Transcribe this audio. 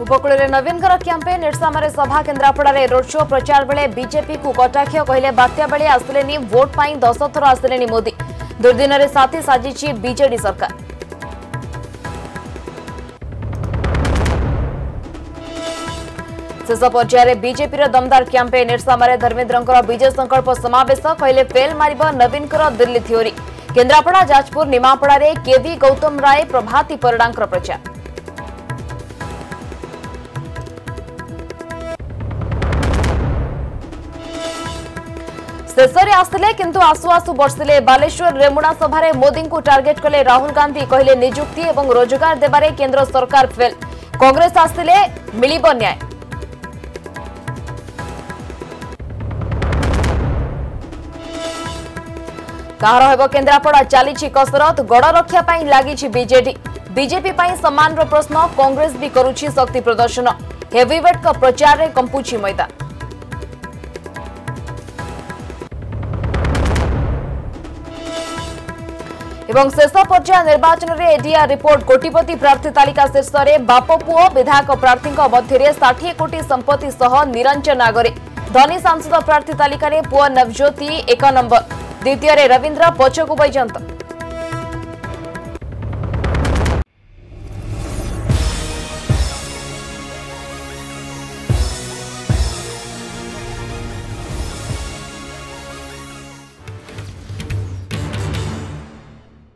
उपकूल नवीनकर क्यांपेन निरसाम सभा केन्द्रापड़े road show प्रचार बेले बीजेपी को कटाक्ष कहले बात्या बेले आसिले वोट पर 10 थर आसिले मोदी दुर्दिन में साथी साजिश बीजेडी सरकार। शेष पर्यायर बीजेपी दमदार क्यांपेन निरसाम धर्मेन्द्र विजय संकल्प समावेश कहले फेल मार नवीनकर दिल्ली थियोरी केन्द्रापड़ा जाजपुर निमापड़ा केवी गौतम राय प्रभाती परिडा प्रचार। शेषे आसिले किंतु आसु आसु बर्षिले बालेश्वर रेमुणा सभार मोदी को टार्गेट कले राहुल गांधी कहले निजुक्ति एवं रोजगार देबारे केंद्र सरकार फेल कांग्रेस आसिले मिलिब न्याय। कार हेबो केन्द्रापड़ा चली कसरत गड़ रक्षा पर लगी बीजेडी बीजेपी सम्मान प्रश्न कांग्रेस भी करुछि शक्ति प्रदर्शन हेवीवेट का प्रचार में कंपुछि मैदान। एवं शेष पर्याय निर्वाचन में एडीआर रिपोर्ट कोटिपति प्रार्थी तालिका शीर्ष में बापपुओ विधायक प्रार्थी मध्य 60 कोटी संपत्ति सह निरंजन आगरे धनी सांसद प्रार्थी तालिका में पुओ नवज्योति 1 नंबर द्वितीय रवींद्र पचकु बैजंत।